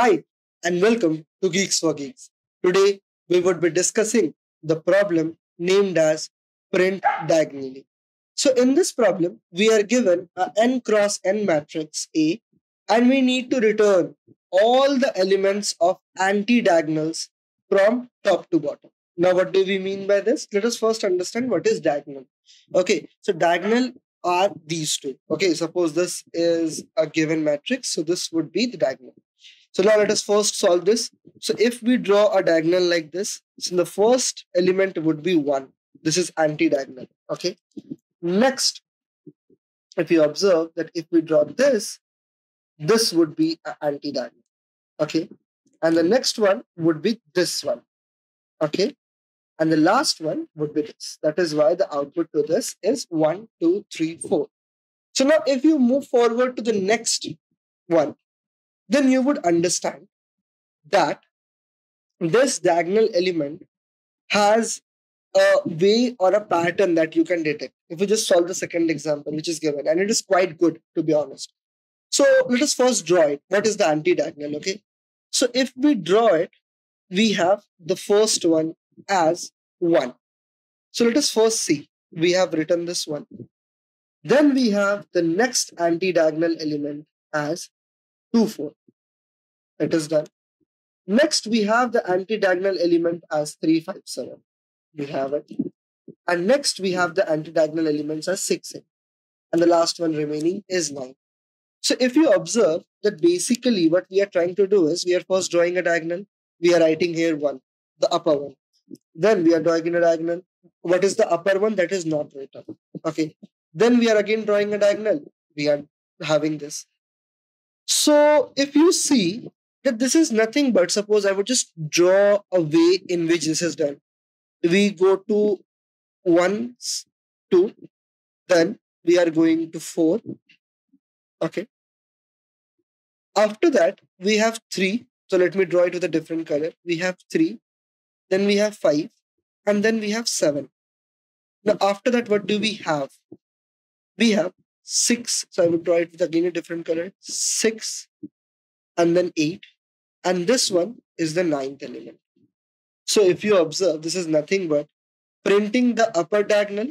Hi and welcome to Geeks for Geeks. Today we would be discussing the problem named as print diagonally. So in this problem we are given a n cross n matrix A and we need to return all the elements of anti-diagonals from top to bottom. Now what do we mean by this? Let us first understand what is diagonal. Okay, so diagonal are these two. Okay, suppose this is a given matrix, so this would be the diagonal. So now let us first solve this. So if we draw a diagonal like this, so the first element would be 1. This is anti-diagonal. Okay. Next, if you observe that if we draw this, this would be an anti-diagonal. Okay. And the next one would be this one. Okay. And the last one would be this. That is why the output to this is 1, 2, 3, 4. So now if you move forward to the next one, then you would understand that this diagonal element has a way or a pattern that you can detect. If we just solve the second example, which is given, and it is quite good, to be honest. So let us first draw it. What is the anti-diagonal? Okay. So if we draw it, we have the first one as 1. So let us first see. We have written this one. Then we have the next anti-diagonal element as 2, 4. It is done. Next, we have the anti-diagonal element as 3, 5, 7. We have it. And next, we have the anti-diagonal elements as 6, 8. And the last one remaining is 9. So if you observe that basically what we are trying to do is, we are first drawing a diagonal. We are writing here 1, the upper one. Then we are drawing a diagonal. What is the upper one? That is not written. Okay. Then we are again drawing a diagonal. We are having this. So if you see that this is nothing but, suppose I would just draw a way in which this is done. We go to 1, 2, then we are going to 4. Okay. After that, we have 3. So let me draw it with a different color. We have 3, then we have 5, and then we have 7. Now after that, what do we have? We have 6, so I would draw it with again a different color, 6, and then 8, and this one is the 9th element. So if you observe, this is nothing but printing the upper diagonal,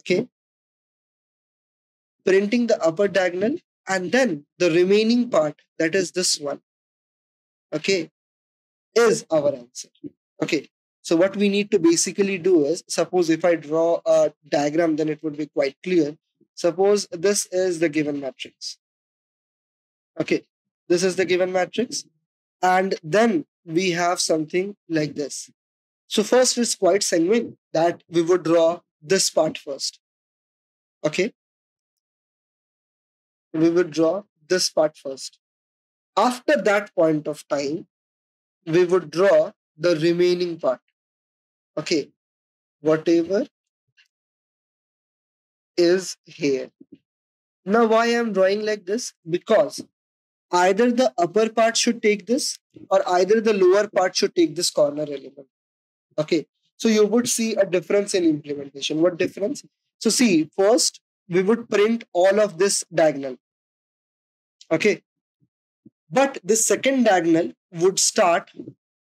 okay, printing the upper diagonal, and then the remaining part, that is this one, okay, is our answer. Okay, so what we need to basically do is, suppose if I draw a diagram, then it would be quite clear. Suppose this is the given matrix. Okay, this is the given matrix. And then we have something like this. So first it's quite sanguine that we would draw this part first. Okay. We would draw this part first. After that point of time, we would draw the remaining part. Okay. Whatever is here. Now why I am drawing like this? Because either the upper part should take this or either the lower part should take this corner element. Okay. So you would see a difference in implementation. What difference? So see, first we would print all of this diagonal. Okay. But this second diagonal would start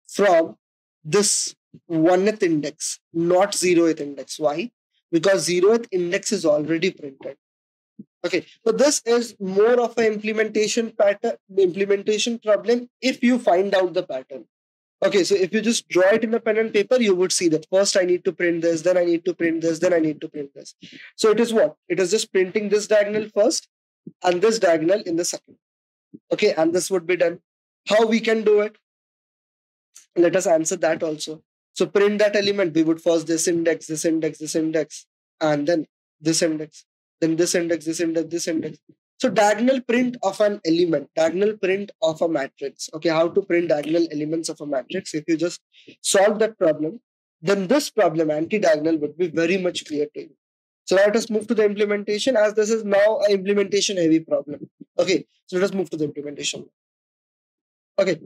from this 1th index, not 0th index. Why? Because 0th index is already printed. Okay, so this is more of an implementation pattern, implementation problem if you find out the pattern. Okay, so if you just draw it in a pen and paper, you would see that first I need to print this, then I need to print this, then I need to print this. So it is what? It is just printing this diagonal first and this diagonal in the second. Okay, and this would be done. How we can do it? Let us answer that also. So print that element, we would first this index, this index, this index, and then this index, then this index, this index, this index. So diagonal print of an element, diagonal print of a matrix. Okay, how to print diagonal elements of a matrix. If you just solve that problem, then this problem, anti-diagonal, would be very much clear to you. So now let us move to the implementation, as this is now an implementation heavy problem. Okay, so let us move to the implementation. Okay.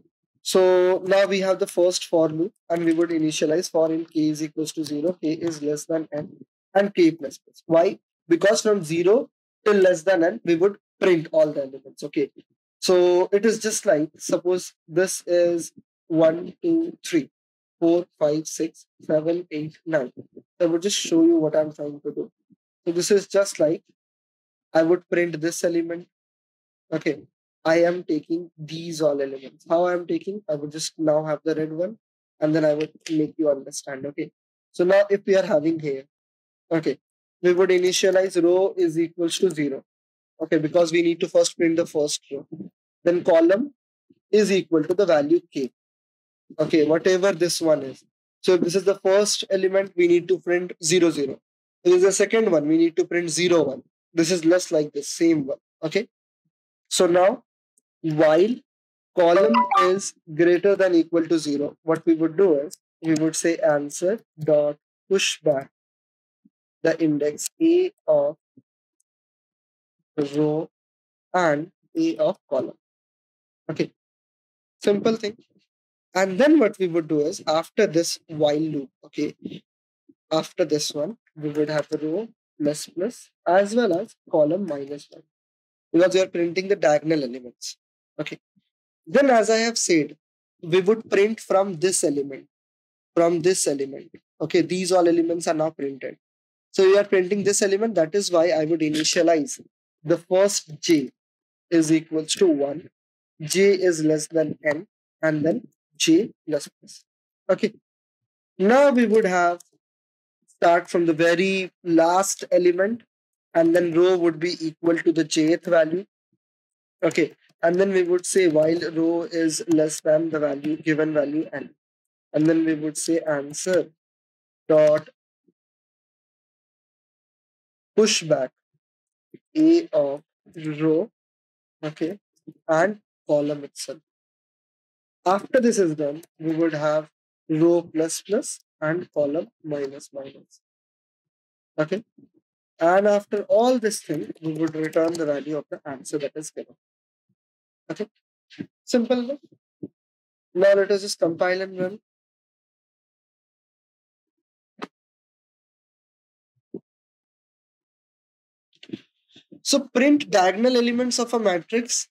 So now we have the first for loop and we would initialize for in k is equals to 0, k is less than n and k plus plus. Why? Because from 0 till less than n, we would print all the elements. Okay. So it is just like, suppose this is 1, 2, 3, 4, 5, 6, 7, 8, 9. I will just show you what I'm trying to do. So this is just like, I would print this element. Okay, I am taking these all elements. How I am taking? I would just now have the red one, and then I would make you understand. Okay, so now if we are having here, okay, we would initialize row is equals to 0. Okay, because we need to first print the first row. Then column is equal to the value k. Okay, whatever this one is. So if this is the first element, we need to print 0, 0. This is the second one, we need to print 0, 1. This is less like the same one. Okay. So now, while column is greater than equal to 0, what we would do is we would say answer dot push back the index A of row and A of column. Okay. Simple thing. And then what we would do is after this while loop, okay, after this one, we would have the row plus plus as well as column minus 1, because we are printing the diagonal elements. Okay. Then as I have said, we would print from this element, Okay. These all elements are now printed. So we are printing this element. That is why I would initialize the first j is equals to 1. J is less than n and then j plus plus. Okay. Now we would have start from the very last element, and then row would be equal to the jth value. Okay. And then we would say while row is less than the value given value n. And then we would say answer dot push back A of row, okay, and column itself. After this is done, we would have row plus plus and column minus minus. Okay. And after all this thing, we would return the value of the answer that is given. Okay. Simple one. Now let us just compile and run. So print diagonal elements of a matrix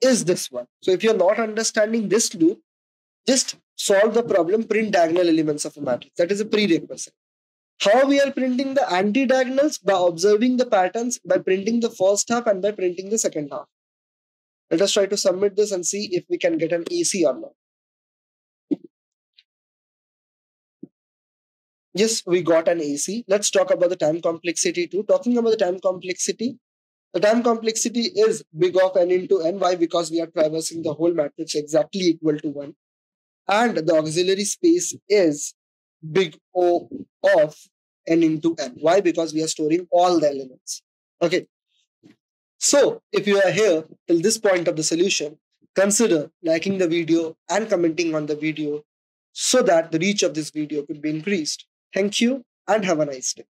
is this one. So if you're not understanding this loop, just solve the problem, print diagonal elements of a matrix. That is a prerequisite. How we are printing the anti-diagonals? By observing the patterns, by printing the first half and by printing the second half. Let us try to submit this and see if we can get an AC or not. Yes, we got an AC. Let's talk about the time complexity too. Talking about the time complexity, the time complexity is big of n into n. Why? Because we are traversing the whole matrix exactly equal to 1. And the auxiliary space is big O of n into n. Why? Because we are storing all the elements. Okay. So if you are here till this point of the solution, consider liking the video and commenting on the video so that the reach of this video could be increased. Thank you and have a nice day.